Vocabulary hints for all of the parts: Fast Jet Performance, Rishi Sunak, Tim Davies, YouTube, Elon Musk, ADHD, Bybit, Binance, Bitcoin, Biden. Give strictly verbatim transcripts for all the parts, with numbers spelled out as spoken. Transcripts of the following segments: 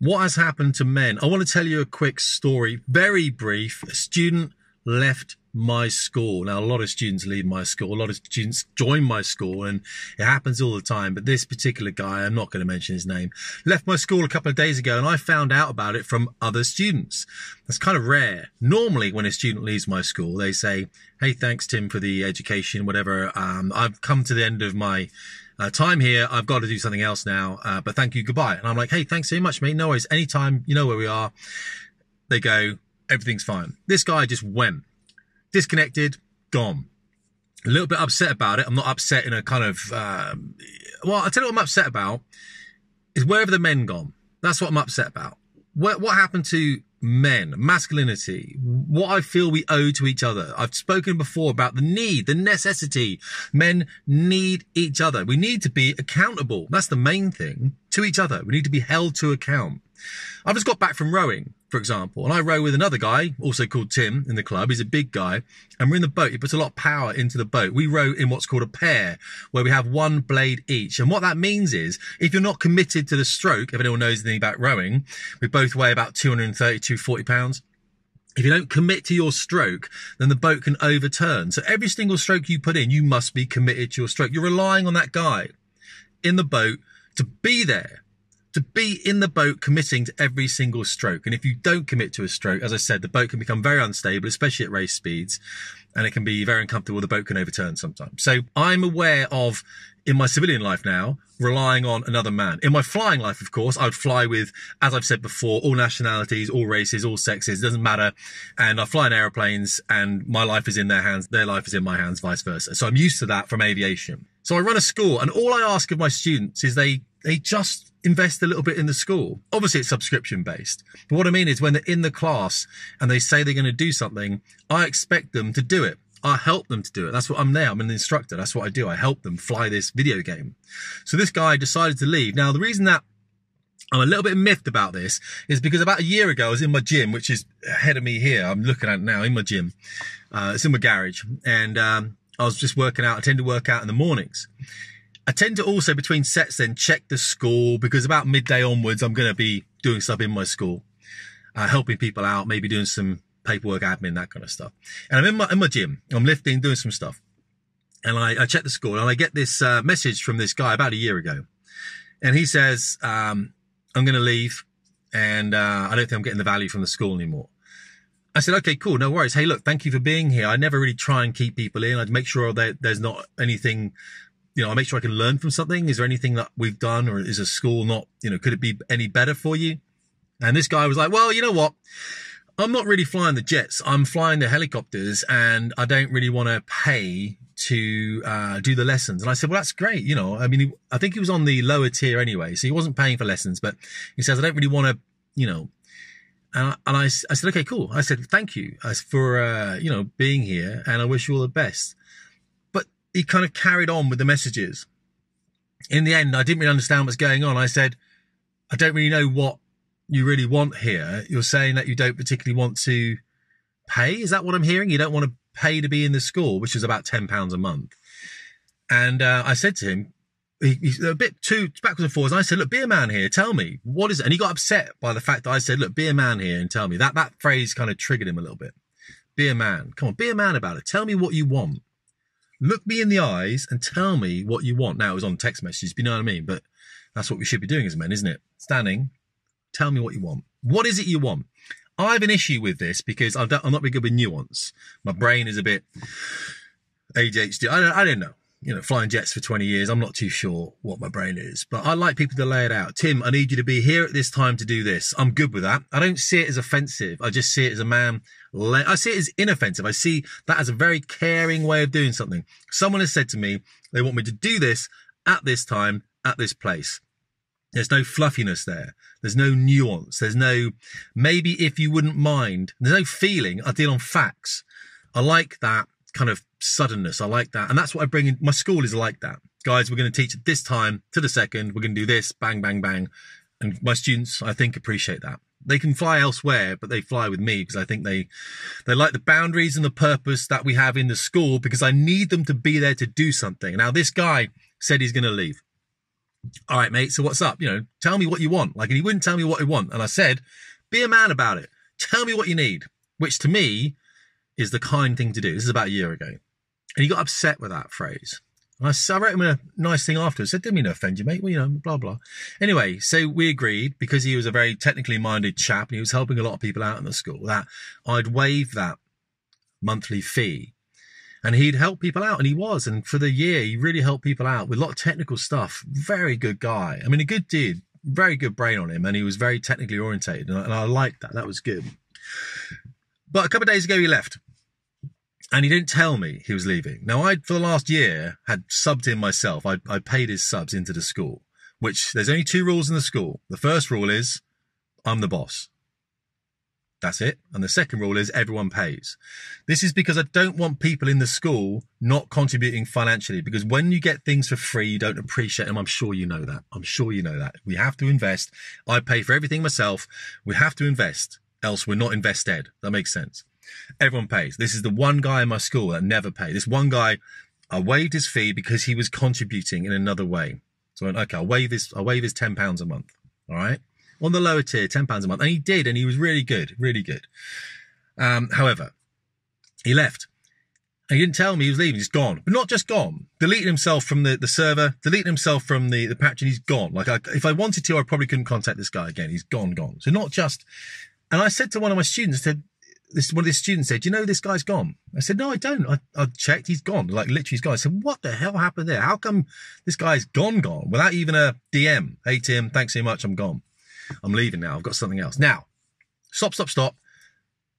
What has happened to men? I want to tell you a quick story, very brief. A student left my school. Now, a lot of students leave my school. A lot of students join my school, and it happens all the time. But this particular guy, I'm not going to mention his name, left my school a couple of days ago, and I found out about it from other students. That's kind of rare. Normally, when a student leaves my school, they say, hey, thanks, Tim, for the education, whatever. Um, I've come to the end of my Uh, time here. I've got to do something else now, uh, but thank you, goodbye. And I'm like, hey, thanks so much, mate. No worries. Anytime, you know where we are. They go, everything's fine. This guy just went. Disconnected, gone. A little bit upset about it. I'm not upset in a kind of, um, well, I'll tell you what I'm upset about is where have the men gone? That's what I'm upset about. What, what happened to men, masculinity, what I feel we owe to each other? I've spoken before about the need, the necessity. Men need each other. We need to be accountable. That's the main thing, to each other. We need to be held to account. I just got back from rowing, for example, and I row with another guy, also called Tim, in the club. He's a big guy, and we're in the boat. He puts a lot of power into the boat. We row in what's called a pair, where we have one blade each. And what that means is, if you're not committed to the stroke, if anyone knows anything about rowing, we both weigh about two hundred thirty, two hundred forty pounds. If you don't commit to your stroke, then the boat can overturn. So every single stroke you put in, you must be committed to your stroke. You're relying on that guy in the boat to be there, to be in the boat, committing to every single stroke. And if you don't commit to a stroke, as I said, the boat can become very unstable, especially at race speeds, and it can be very uncomfortable. The boat can overturn sometimes. So I'm aware of, in my civilian life now, relying on another man. In my flying life, of course, I would fly with, as I've said before, all nationalities, all races, all sexes, it doesn't matter. And I fly in airplanes, and my life is in their hands, their life is in my hands, vice versa. So I'm used to that from aviation. So I run a school, and all I ask of my students is they they just invest a little bit in the school. Obviously, it's subscription based. But what I mean is, when they're in the class and they say they're going to do something, I expect them to do it. I help them to do it. That's what I'm there. I'm an instructor. That's what I do. I help them fly this video game. So this guy decided to leave. Now, the reason that I'm a little bit miffed about this is because about a year ago, I was in my gym, which is ahead of me here. I'm looking at it now in my gym. Uh, it's in my garage. And um, I was just working out. I tend to work out in the mornings. I tend to also, between sets, then check the school, because about midday onwards, I'm going to be doing stuff in my school, uh, helping people out, maybe doing some paperwork, admin, that kind of stuff. And I'm in my, in my gym, I'm lifting, doing some stuff. And I, I check the school, and I get this uh, message from this guy about a year ago. And he says, um, I'm going to leave, and uh, I don't think I'm getting the value from the school anymore. I said, okay, cool, no worries. Hey, look, thank you for being here. I never really try and keep people in. I'd make sure that there's not anything, you know, I make sure I can learn from something. Is there anything that we've done, or is a school not, you know, could it be any better for you? And this guy was like, well, you know what? I'm not really flying the jets. I'm flying the helicopters, and I don't really want to pay to uh, do the lessons. And I said, well, that's great. You know, I mean, he, I think he was on the lower tier anyway, so he wasn't paying for lessons, but he says, I don't really want to, you know, and I, and I, I said, okay, cool. I said, thank you for, uh, you know, being here, and I wish you all the best. He kind of carried on with the messages. In the end, I didn't really understand what's going on. I said, I don't really know what you really want here. You're saying that you don't particularly want to pay. Is that what I'm hearing? You don't want to pay to be in the school, which is about ten pounds a month. And uh, I said to him, he, he's a bit too backwards and forwards. And I said, look, be a man here. Tell me, what is it? And he got upset by the fact that I said, look, be a man here and tell me. That, that phrase kind of triggered him a little bit. Be a man. Come on, be a man about it. Tell me what you want. Look me in the eyes and tell me what you want. Now, it was on text messages, you know what I mean? But that's what we should be doing as men, isn't it? Standing, tell me what you want. What is it you want? I have an issue with this because I've done, I'm not very good with nuance. My brain is a bit A D H D. I don't, I don't know. You know, flying jets for twenty years. I'm not too sure what my brain is. But I like people to lay it out. Tim, I need you to be here at this time to do this. I'm good with that. I don't see it as offensive. I just see it as a man. I see it as inoffensive. I see that as a very caring way of doing something. Someone has said to me, they want me to do this at this time, at this place. There's no fluffiness there. There's no nuance. There's no, maybe if you wouldn't mind. There's no feeling. I deal on facts. I like that kind of suddenness. I like that. And that's what I bring in. My school is like that. Guys, we're going to teach at this time to the second. We're going to do this, bang, bang, bang. And my students, I think, appreciate that. They can fly elsewhere, but they fly with me because I think they, they like the boundaries and the purpose that we have in the school, because I need them to be there to do something. Now, this guy said he's going to leave. all right, mate, so what's up? You know, tell me what you want. Like, and he wouldn't tell me what he want. And I said, be a man about it. Tell me what you need, which to me is the kind thing to do. This is about a year ago. And he got upset with that phrase. And I, I wrote him a nice thing afterwards. I said, didn't mean to offend you, mate. Well, you know, blah, blah. Anyway, so we agreed, because he was a very technically minded chap and he was helping a lot of people out in the school, that I'd waive that monthly fee. And he'd help people out, and he was. And for the year, he really helped people out with a lot of technical stuff. Very good guy. I mean, a good dude, very good brain on him, and he was very technically orientated. And I, and I liked that. That was good. But a couple of days ago, he left, and he didn't tell me he was leaving. Now, I, for the last year, had subbed him myself. I, I paid his subs into the school, which there's only two rules in the school. The first rule is I'm the boss. That's it. And the second rule is everyone pays. This is because I don't want people in the school not contributing financially, because when you get things for free, you don't appreciate them. I'm sure you know that. I'm sure you know that. We have to invest. I pay for everything myself. We have to invest, else we're not invested. That makes sense. Everyone pays. This is the one guy in my school that never paid. This one guy, I waived his fee because he was contributing in another way. So I went, okay, I'll waive his, I'll waive his ten pounds a month. All right. On the lower tier, ten pounds a month. And he did, and he was really good, really good. Um, however, he left. And he didn't tell me he was leaving. He's gone. But not just gone. Deleted himself from the, the server, deleted himself from the, the patch, and he's gone. Like, I, if I wanted to, I probably couldn't contact this guy again. He's gone, gone. So not just... And I said to one of my students, said, this one of his students said, you know, this guy's gone. I said, no, I don't. I, I checked. He's gone. Like, literally, he's gone. I said, what the hell happened there? How come this guy's gone, gone, without even a D M? Hey, Tim, thanks so much. I'm gone. I'm leaving now. I've got something else. Now, stop, stop, stop.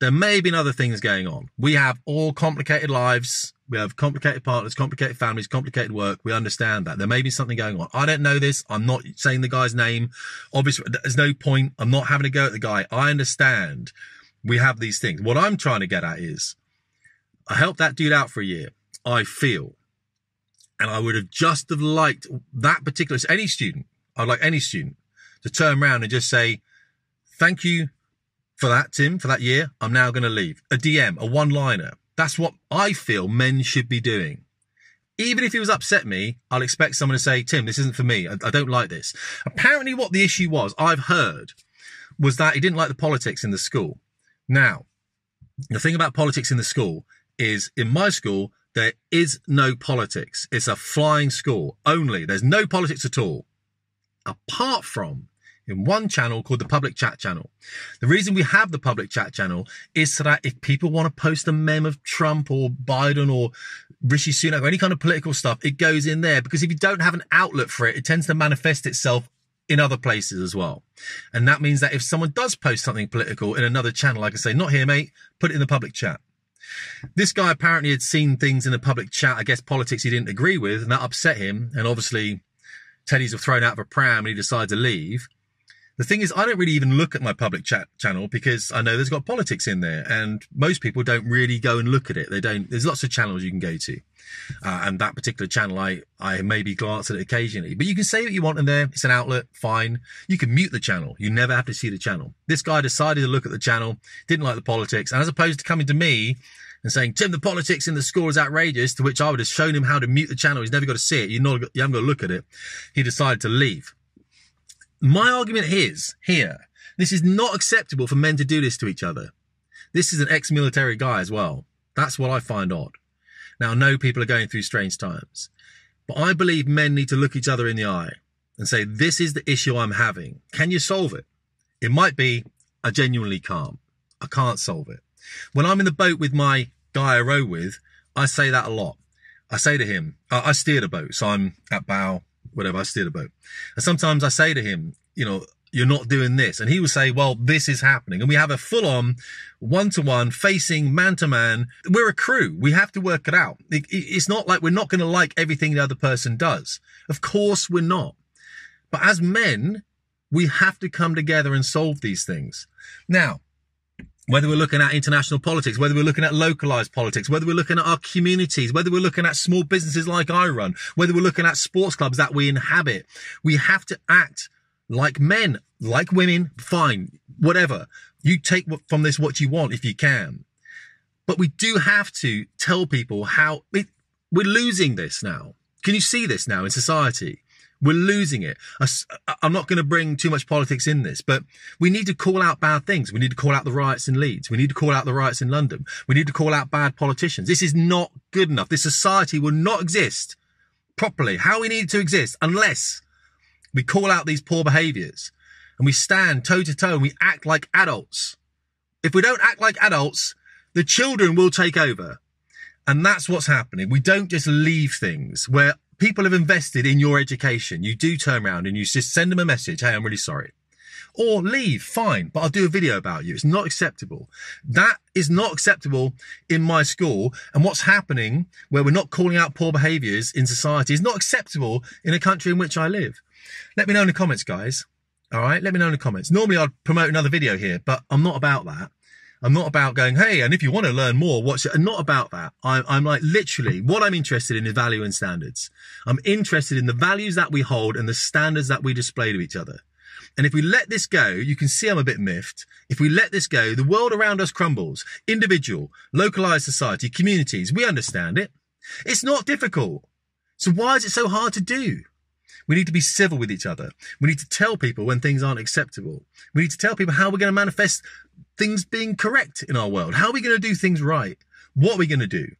There may be other things going on. We have all complicated lives. We have complicated partners, complicated families, complicated work. We understand that. There may be something going on. I don't know this. I'm not saying the guy's name. Obviously, there's no point. I'm not having a go at the guy. I understand we have these things. What I'm trying to get at is I helped that dude out for a year, I feel. And I would have just have liked that particular, any student, I'd like any student, to turn around and just say, thank you for that, Tim, for that year. I'm now going to leave. A D M, a one-liner. That's what I feel men should be doing. Even if he was upset me, I'll expect someone to say, Tim, this isn't for me. I, I don't like this. Apparently what the issue was, I've heard, was that he didn't like the politics in the school. Now, the thing about politics in the school is, in my school, there is no politics. It's a flying school only. There's no politics at all, apart from in one channel called the public chat channel. The reason we have the public chat channel is so that if people want to post a meme of Trump or Biden or Rishi Sunak or any kind of political stuff, it goes in there, because if you don't have an outlet for it, it tends to manifest itself in other places as well. And that means that if someone does post something political in another channel, I can say, not here, mate, put it in the public chat. This guy apparently had seen things in the public chat, I guess politics he didn't agree with, and that upset him. And obviously Teddy's were thrown out of a pram and he decided to leave. The thing is, I don't really even look at my public chat channel, because I know there's got politics in there, and most people don't really go and look at it. They don't. There's lots of channels you can go to. Uh, and that particular channel, I, I maybe glance at it occasionally. But you can say what you want in there. It's an outlet. Fine. You can mute the channel. You never have to see the channel. This guy decided to look at the channel, didn't like the politics. And as opposed to coming to me and saying, Tim, the politics in the school is outrageous, to which I would have shown him how to mute the channel. He's never got to see it. You're not, you haven't got to look at it. He decided to leave. My argument is here, this is not acceptable for men to do this to each other. This is an ex-military guy as well. That's what I find odd. Now, I know people are going through strange times, but I believe men need to look each other in the eye and say, this is the issue I'm having. Can you solve it? It might be, I genuinely can't. I can't solve it. When I'm in the boat with my guy I row with, I say that a lot. I say to him, uh, I steer the boat, so I'm at bow, whatever, I steer the boat. And sometimes I say to him, you know, you're not doing this. And he will say, well, this is happening. And we have a full-on, one-to-one, facing, man-to-man. We're a crew. We have to work it out. It, it, it's not like we're not going to like everything the other person does. Of course we're not. But as men, we have to come together and solve these things. Now, whether we're looking at international politics, whether we're looking at localized politics, whether we're looking at our communities, whether we're looking at small businesses like I run, whether we're looking at sports clubs that we inhabit, we have to act like men, like women, fine, whatever. You take from this what you want if you can. But we do have to tell people how it, we're losing this now. Can you see this now in society? We're losing it. I, I'm not going to bring too much politics in this, but we need to call out bad things. We need to call out the riots in Leeds. We need to call out the riots in London. We need to call out bad politicians. This is not good enough. This society will not exist properly, how we need to exist, unless we call out these poor behaviours and we stand toe to toe and we act like adults. If we don't act like adults, the children will take over. And that's what's happening. We don't just leave things where people have invested in your education. You do turn around and you just send them a message. Hey, I'm really sorry. Or leave, fine, but I'll do a video about you. It's not acceptable. That is not acceptable in my school. And what's happening where we're not calling out poor behaviours in society is not acceptable in a country in which I live. Let me know in the comments, guys. All right, let me know in the comments. Normally I'd promote another video here, but I'm not about that. I'm not about going, hey, and if you want to learn more, watch it. I'm not about that. I, I'm like, literally, what I'm interested in is value and standards. I'm interested in the values that we hold and the standards that we display to each other. And if we let this go, you can see I'm a bit miffed. If we let this go, the world around us crumbles. Individual, localized society, communities, we understand it. It's not difficult. So why is it so hard to do? We need to be civil with each other. We need to tell people when things aren't acceptable. We need to tell people how we're going to manifest things being correct in our world. How are we going to do things right? What are we going to do?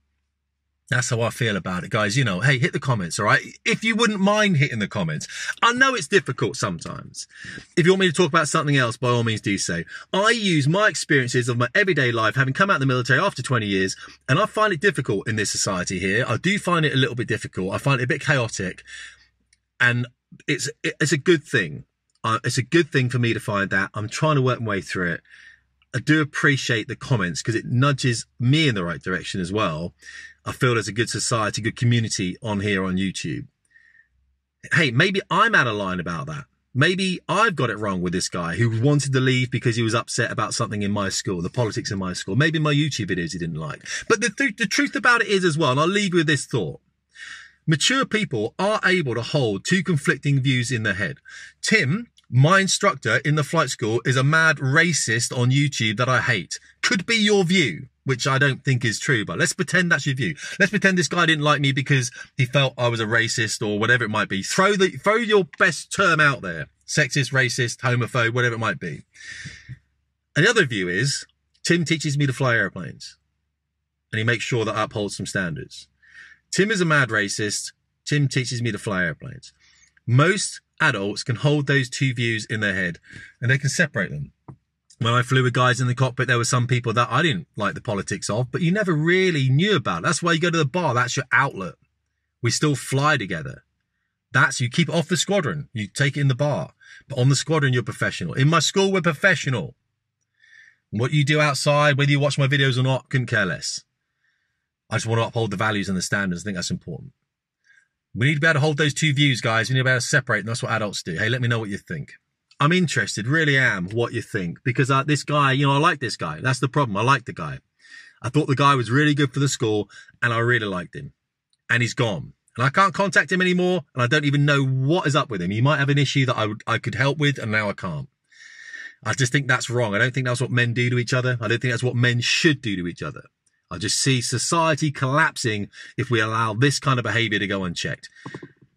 That's how I feel about it, guys. You know, hey, hit the comments, all right? If you wouldn't mind hitting the comments. I know it's difficult sometimes. If you want me to talk about something else, by all means do so. I use my experiences of my everyday life, having come out of the military after twenty years, and I find it difficult in this society here. I do find it a little bit difficult. I find it a bit chaotic. And it's it's a good thing. Uh, it's a good thing for me to find that. I'm trying to work my way through it. I do appreciate the comments because it nudges me in the right direction as well. I feel there's a good society, good community on here on YouTube. Hey, maybe I'm out of line about that. Maybe I've got it wrong with this guy who wanted to leave because he was upset about something in my school, the politics in my school. Maybe my YouTube videos he didn't like. But the, th the truth about it is as well, and I'll leave you with this thought. Mature people are able to hold two conflicting views in their head. Tim, my instructor in the flight school, is a mad racist on YouTube that I hate. Could be your view, which I don't think is true, but let's pretend that's your view. Let's pretend this guy didn't like me because he felt I was a racist or whatever it might be. Throw the, throw your best term out there. Sexist, racist, homophobe, whatever it might be. And the other view is, Tim teaches me to fly airplanes and he makes sure that I uphold some standards. Tim is a mad racist. Tim teaches me to fly airplanes. Most adults can hold those two views in their head and they can separate them. When I flew with guys in the cockpit, there were some people that I didn't like the politics of, but you never really knew about. That's why you go to the bar. That's your outlet. We still fly together. That's, you keep it off the squadron. You take it in the bar, but on the squadron, you're professional. In my school, we're professional. What you do outside, whether you watch my videos or not, couldn't care less. I just want to uphold the values and the standards. I think that's important. We need to be able to hold those two views, guys. We need to be able to separate, and that's what adults do. Hey, let me know what you think. I'm interested, really am, what you think. Because uh, this guy, you know, I like this guy. That's the problem. I like the guy. I thought the guy was really good for the school, and I really liked him. And he's gone. And I can't contact him anymore, and I don't even know what is up with him. He might have an issue that I, would, I could help with, and now I can't. I just think that's wrong. I don't think that's what men do to each other. I don't think that's what men should do to each other. I just see society collapsing if we allow this kind of behavior to go unchecked.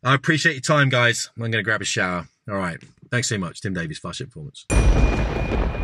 I appreciate your time, guys. I'm going to grab a shower. All right. Thanks so much. Tim Davies, Fast Jet Performance.